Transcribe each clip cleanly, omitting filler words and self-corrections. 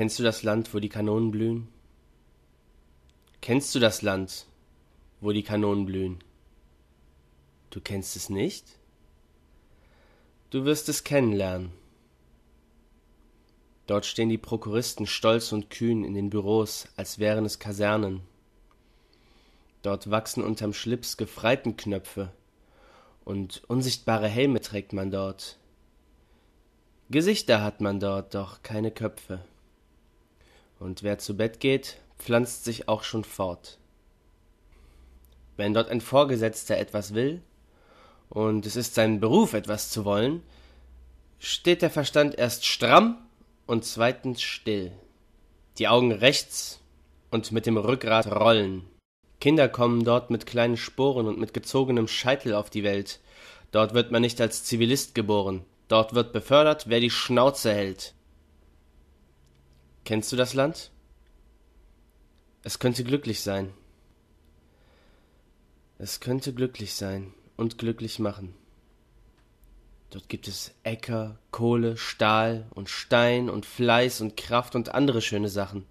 Kennst du das Land, wo die Kanonen blühen? Kennst du das Land, wo die Kanonen blühen? Du kennst es nicht? Du wirst es kennenlernen. Dort stehen die Prokuristen stolz und kühn in den Büros, als wären es Kasernen. Dort wachsen unterm Schlips Gefreitenknöpfe und unsichtbare Helme trägt man dort. Gesichter hat man dort, doch keine Köpfe. Und wer zu Bett geht, pflanzt sich auch schon fort. Wenn dort ein Vorgesetzter etwas will, und es ist sein Beruf, etwas zu wollen, steht der Verstand erst stramm und zweitens still. Die Augen rechts und mit dem Rückgrat rollen. Kinder kommen dort mit kleinen Sporen und mit gezogenem Scheitel auf die Welt. Dort wird man nicht als Zivilist geboren. Dort wird befördert, wer die Schnauze hält. Kennst du das Land? Es könnte glücklich sein. Es könnte glücklich sein und glücklich machen. Dort gibt es Äcker, Kohle, Stahl und Stein und Fleiß und Kraft und andere schöne Sachen.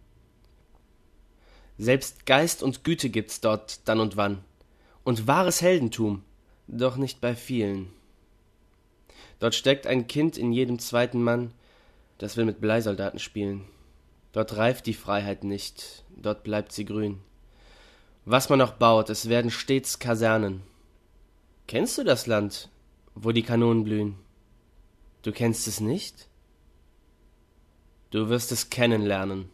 Selbst Geist und Güte gibt's dort dann und wann. Und wahres Heldentum, doch nicht bei vielen. Dort steckt ein Kind in jedem zweiten Mann, das will mit Bleisoldaten spielen. Dort reift die Freiheit nicht, dort bleibt sie grün. Was man noch baut, es werden stets Kasernen. Kennst du das Land, wo die Kanonen blühen? Du kennst es nicht? Du wirst es kennenlernen.